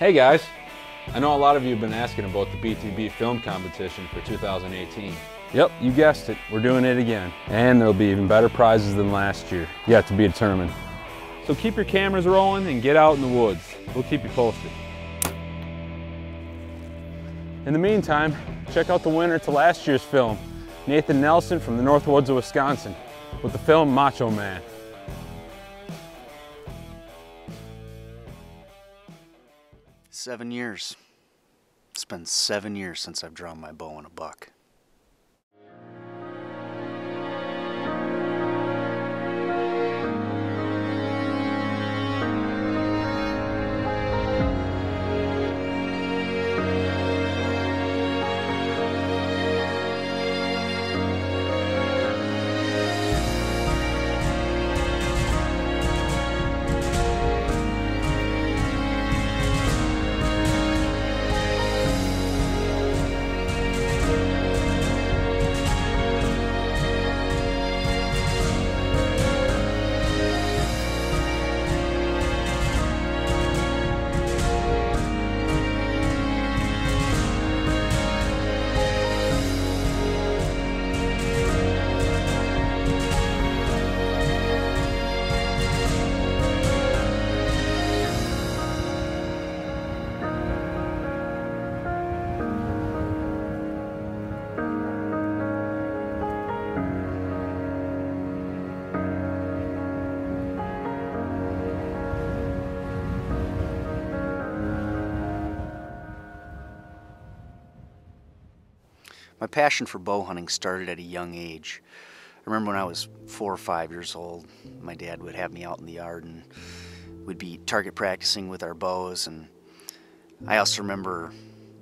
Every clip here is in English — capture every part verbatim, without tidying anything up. Hey guys, I know a lot of you have been asking about the B T B Film Competition for two thousand eighteen. Yep, you guessed it, we're doing it again. And there'll be even better prizes than last year, yet to be determined. So keep your cameras rolling and get out in the woods. We'll keep you posted. In the meantime, check out the winner to last year's film, Nathan Nelson from the North Woods of Wisconsin, with the film Macho Man. Seven years. It's been seven years since I've drawn my bow on a buck. My passion for bow hunting started at a young age. I remember when I was four or five years old, my dad would have me out in the yard and we'd be target practicing with our bows. And I also remember,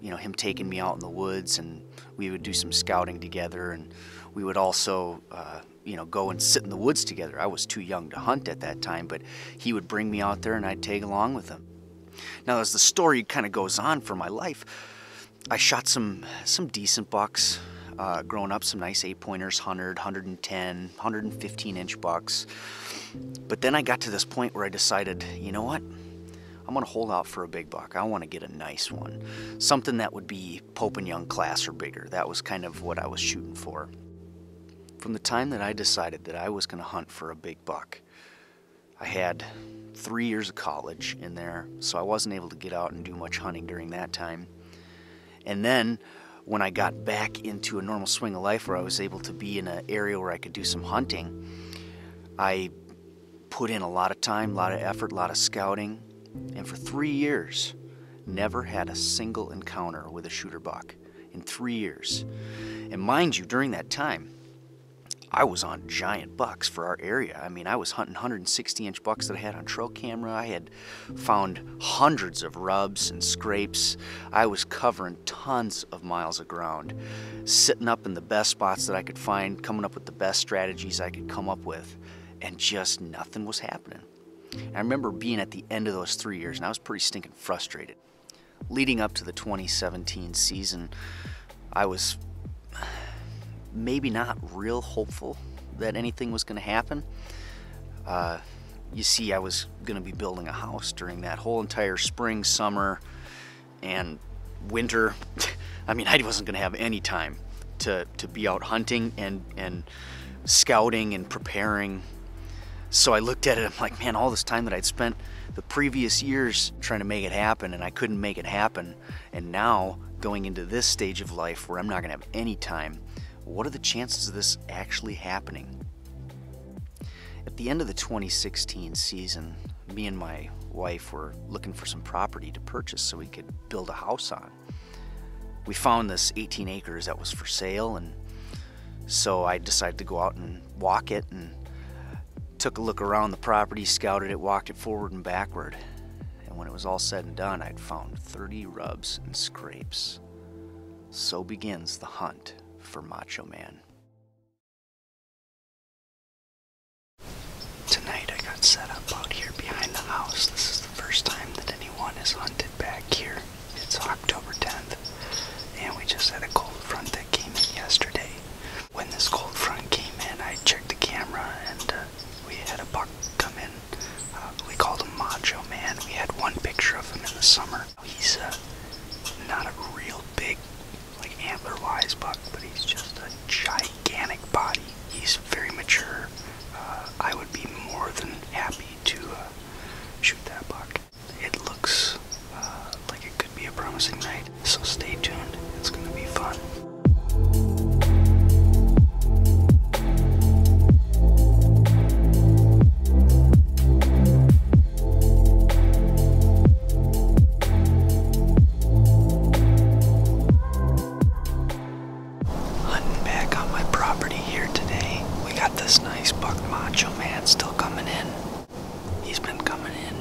you know, him taking me out in the woods and we would do some scouting together, and we would also, uh, you know, go and sit in the woods together. I was too young to hunt at that time, but he would bring me out there and I'd tag along with him. Now, as the story kind of goes on for my life, I shot some some decent bucks uh, growing up, some nice eight pointers, one hundred, one ten, one fifteen inch bucks. But then I got to this point where I decided, you know what? I'm gonna hold out for a big buck. I wanna get a nice one. Something that would be Pope and Young class or bigger. That was kind of what I was shooting for. From the time that I decided that I was gonna hunt for a big buck, I had three years of college in there, so I wasn't able to get out and do much hunting during that time. And then when I got back into a normal swing of life where I was able to be in an area where I could do some hunting, I put in a lot of time, a lot of effort, a lot of scouting, and for three years, never had a single encounter with a shooter buck in three years. And mind you, during that time, I was on giant bucks for our area. I mean, I was hunting one hundred sixty inch bucks that I had on trail camera. I had found hundreds of rubs and scrapes. I was covering tons of miles of ground, sitting up in the best spots that I could find, coming up with the best strategies I could come up with, and just nothing was happening. And I remember being at the end of those three years, and I was pretty stinking frustrated. Leading up to the twenty seventeen season, I was maybe not real hopeful that anything was gonna happen. Uh, you see, I was gonna be building a house during that whole entire spring, summer, and winter. I mean, I wasn't gonna have any time to, to be out hunting and, and scouting and preparing. So I looked at it, I'm like, man, all this time that I'd spent the previous years trying to make it happen, and I couldn't make it happen. And now, going into this stage of life where I'm not gonna have any time, what are the chances of this actually happening? At the end of the twenty sixteen season, me and my wife were looking for some property to purchase so we could build a house on. We found this eighteen acres that was for sale, and so I decided to go out and walk it and took a look around the property, scouted it, walked it forward and backward. And when it was all said and done, I'd found thirty rubs and scrapes. So begins the hunt for Macho Man. Tonight I got set up out here behind the house. This is the first time that anyone has hunted back here. It's October tenth, and we just had a cold front that came in yesterday. When this cold front came in, I checked the camera, and uh, we had a buck come in. Uh, we called him Macho Man. We had one picture of him in the summer. He it looks uh, like it could be a promising night, so stay tuned, it's going to be fun. Hunting back on my property here today, we got this nice buck Macho Man still coming in. He's been coming in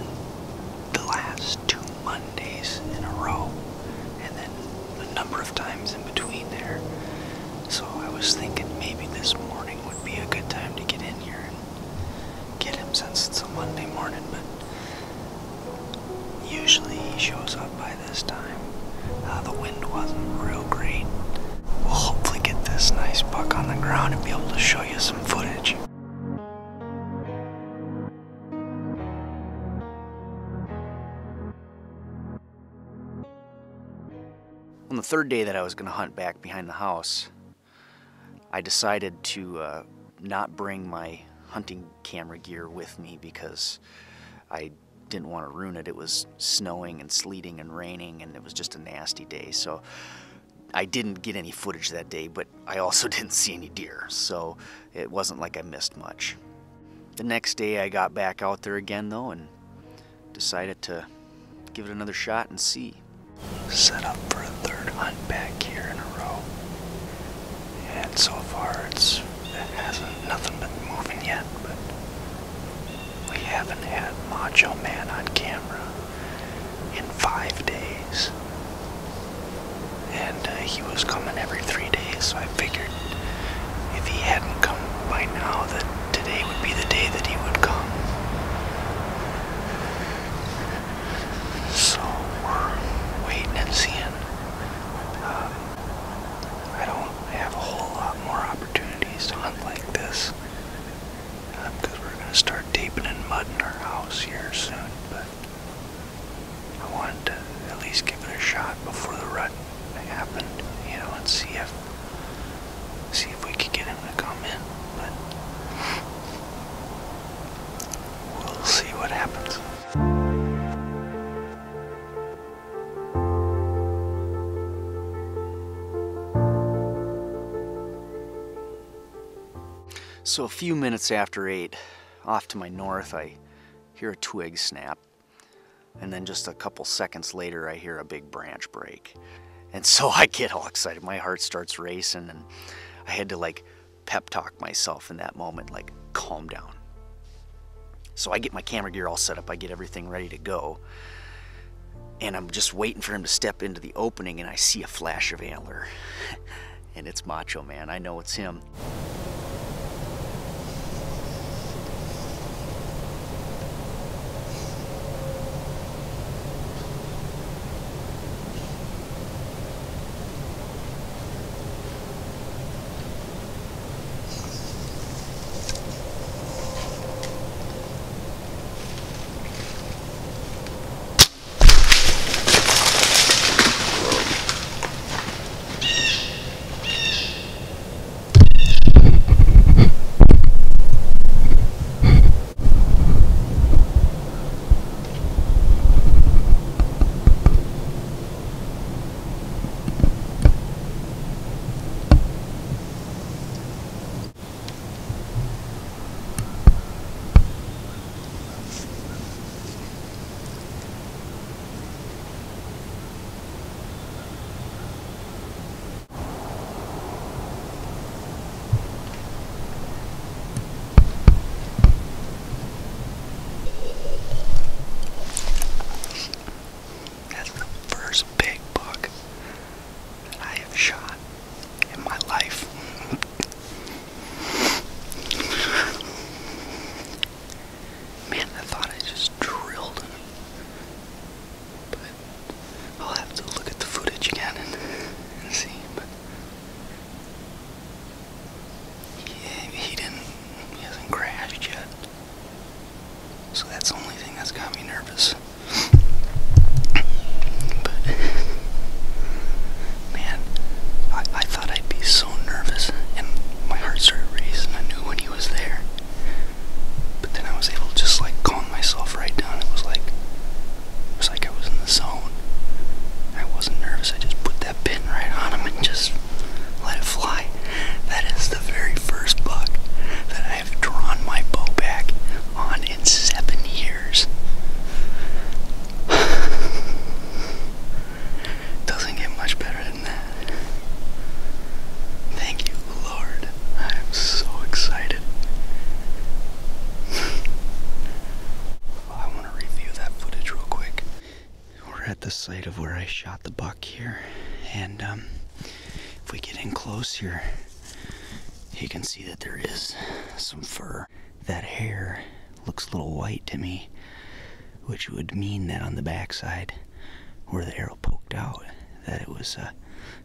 the last two Mondays in a row, and then a number of times in between there. So I was thinking maybe this morning would be a good time to get in here and get him since it's a Monday morning, but usually he shows up by this time. Uh, the wind wasn't real great. We'll hopefully get this nice buck on the ground and be able to show you some footage. On the third day that I was going to hunt back behind the house, I decided to uh, not bring my hunting camera gear with me because I didn't want to ruin it. It was snowing and sleeting and raining, and it was just a nasty day. So I didn't get any footage that day, but I also didn't see any deer, so it wasn't like I missed much. The next day I got back out there again though and decided to give it another shot and see. Set up for a third hunt back here in a row, and so far it's it hasn't nothing been moving yet, but we haven't had Macho Man on camera in five days, and uh, he was coming every three days, so I figured if he hadn't come by now that today would be the day that he would come. So we're waiting and seeing. Um, I don't have a whole lot more opportunities to hunt like this because um, we're going to start taping and mudding our house here soon, but I wanted to at least give it a shot before the rut happened, you know, and see if see if we could get him to come in, but we'll see what happens. So a few minutes after eight, off to my north, I hear a twig snap, and then just a couple seconds later I hear a big branch break. And so I get all excited, my heart starts racing, and I had to like pep talk myself in that moment, like calm down. So I get my camera gear all set up, I get everything ready to go, and I'm just waiting for him to step into the opening, and I see a flash of antler. And it's Macho Man, I know it's him. at the site of where I shot the buck here, and um, if we get in close here, you can see that there is some fur. That hair looks a little white to me, which would mean that on the backside, where the arrow poked out, that it was uh,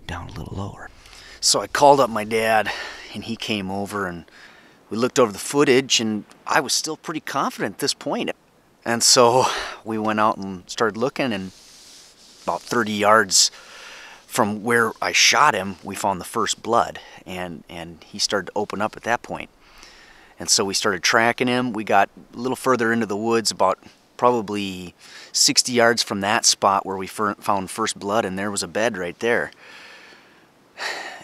down a little lower. So I called up my dad, and he came over, and we looked over the footage, and I was still pretty confident at this point. And so we went out and started looking, and about thirty yards from where I shot him, we found the first blood, and, and he started to open up at that point. And so we started tracking him. We got a little further into the woods, about probably sixty yards from that spot where we found first blood, and there was a bed right there.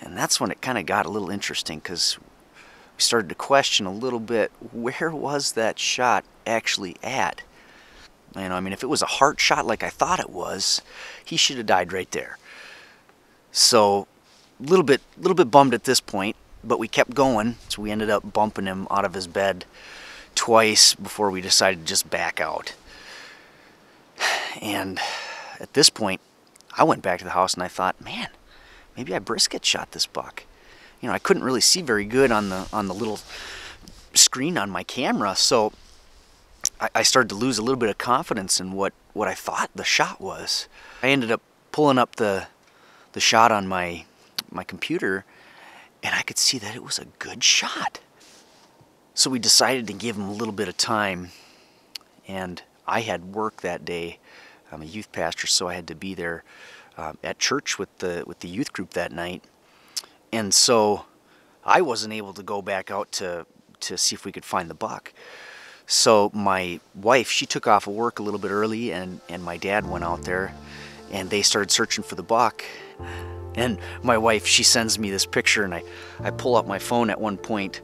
And that's when it kind of got a little interesting, because we started to question a little bit, where was that shot actually at? You know, I mean, if it was a heart shot like I thought it was, he should have died right there. So a little bit, little bit bummed at this point, but we kept going, so we ended up bumping him out of his bed twice before we decided to just back out. And at this point, I went back to the house and I thought, man, maybe I brisket shot this buck. You know, I couldn't really see very good on the on the little screen on my camera, so I, I started to lose a little bit of confidence in what what I thought the shot was. I ended up pulling up the the shot on my my computer, and I could see that it was a good shot. So we decided to give him a little bit of time, and I had work that day. I'm a youth pastor, so I had to be there um, at church with the with the youth group that night. And so I wasn't able to go back out to, to see if we could find the buck. So my wife, she took off of work a little bit early, and, and my dad went out there, and they started searching for the buck. And my wife, she sends me this picture, and I, I pull up my phone at one point,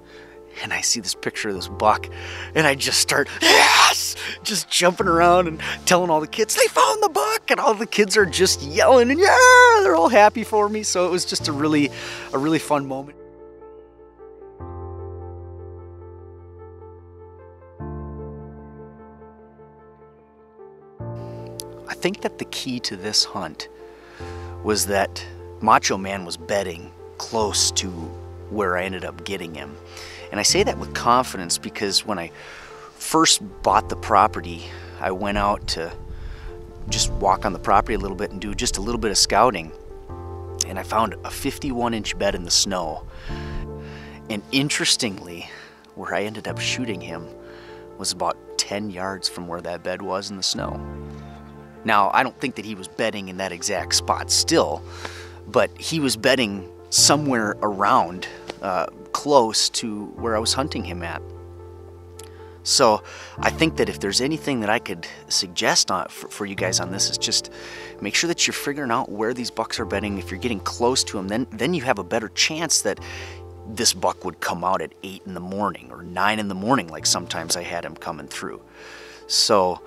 and I see this picture of this buck, and I just start, yes! Just jumping around and telling all the kids, they found the buck! And all the kids are just yelling, and yeah! They're all happy for me, so it was just a really, a really fun moment. I think that the key to this hunt was that Macho Man was bedding close to where I ended up getting him. And I say that with confidence because when I first bought the property, I went out to just walk on the property a little bit and do just a little bit of scouting. And I found a fifty-one inch bed in the snow. And interestingly, where I ended up shooting him was about ten yards from where that bed was in the snow. Now, I don't think that he was bedding in that exact spot still, but he was bedding somewhere around uh, close to where I was hunting him at. So I think that if there's anything that I could suggest on, for, for you guys on this, is just make sure that you're figuring out where these bucks are bedding. If you're getting close to them, then, then you have a better chance that this buck would come out at eight in the morning or nine in the morning, like sometimes I had him coming through. So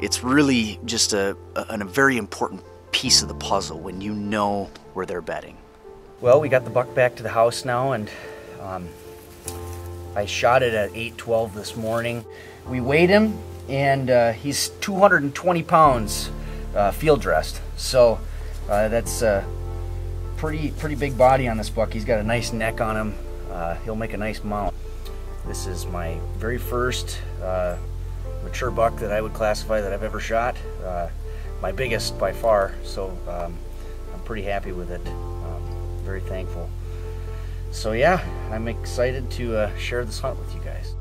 it's really just a, a, a very important piece of the puzzle when you know where they're bedding. Well, we got the buck back to the house now, and um, I shot it at eight twelve this morning. We weighed him, and uh, he's two hundred twenty pounds uh, field dressed. So uh, that's a pretty, pretty big body on this buck. He's got a nice neck on him. Uh, he'll make a nice mount. This is my very first uh, mature buck that I would classify that I've ever shot. Uh, my biggest by far, so um, I'm pretty happy with it. Um, very thankful. So yeah, I'm excited to uh, share this hunt with you guys.